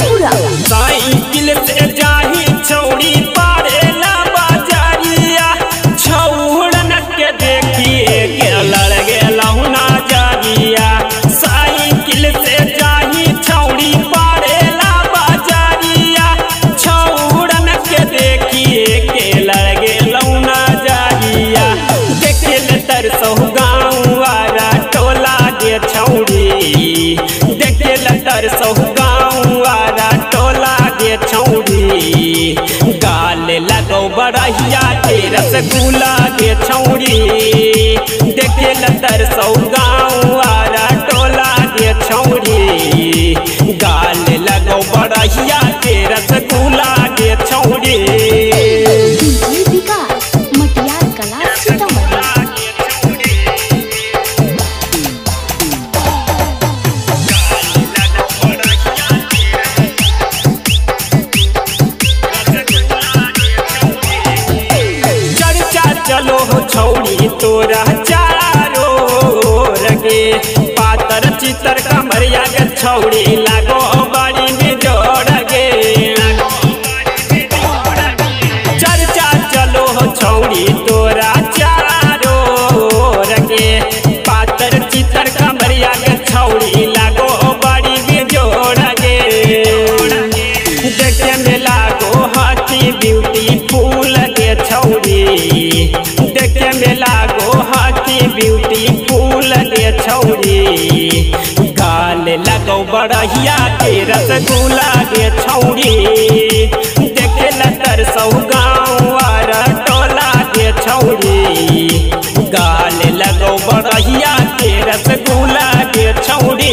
Sheikhpura cycle से जाही चौड़ी पारेला बाजारिया छौड़न के देखिए के लड़ गेला हुना जारिया साइकिल से जाही चौड़ी पारेला बाजारिया छौड़न के देखिए के लड़ गेला हुना जारिया देखे ले तरसहु गाँव वाला टोला गे छौड़ी देखे ले तरसहु गाल लगो बड़हिया के रसगुल्ला के छौड़ी देखे लतर सौ गाँव आरा टोला के छौड़ी गाल लगो बड़हिया के रसगुल्ला के छौड़ी चलो हो छौड़ी तोरा चारो रगे पातर चितर कमरिया के छौड़ी लागो बाड़ी में जोड़ गे चर्चा चलो हो छौड़ी तोरा चारो रगे पातर चितर कमरिया के छौड़ी लागो बाड़ी में जोड़ गे देखे में लागो हाथी ब्यूटी फूल के छौड़ी देखे में लागो हाथी ब्यूटी फूल के छौड़ी गाल लगो बड़हिया के रसगुल्ला के छौड़ी देखे लतर सौ गाँव आरा टोला के छौड़ी गाल लगो बड़हिया के रसगुल्ला के छौड़ी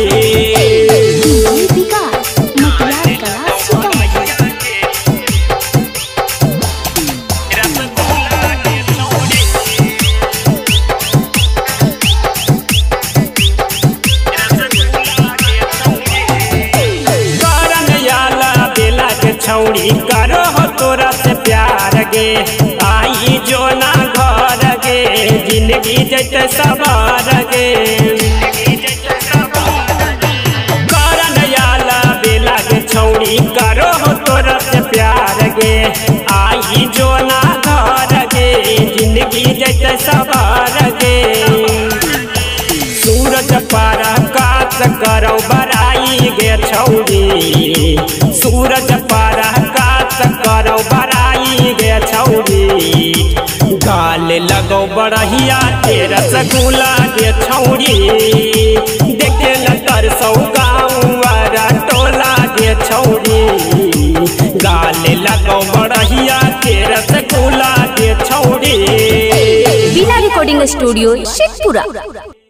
छौड़ी करो हो तोरा से प्यार गे आई जो ना घर गे जिंदगी जैसे सवार गे कर नयाला बेला के छौड़ी करो हो तोरा से प्यार गे आई जो ना घर गे जिंदगी जैसे सवार गे सूरज पार काश करो बराई गे छौड़ी सूरज पार काश करो बराई गे छौड़ी गाल लगो बड़हिया के रसगुल्ला गे छौड़ी देखे लतर सौ गाँव आरा टोला गे छौड़ी गाल लगो बड़हिया के रसगुल्ला गे छौड़ी बिना रिकॉर्डिंग स्टूडियो शेखपुरा।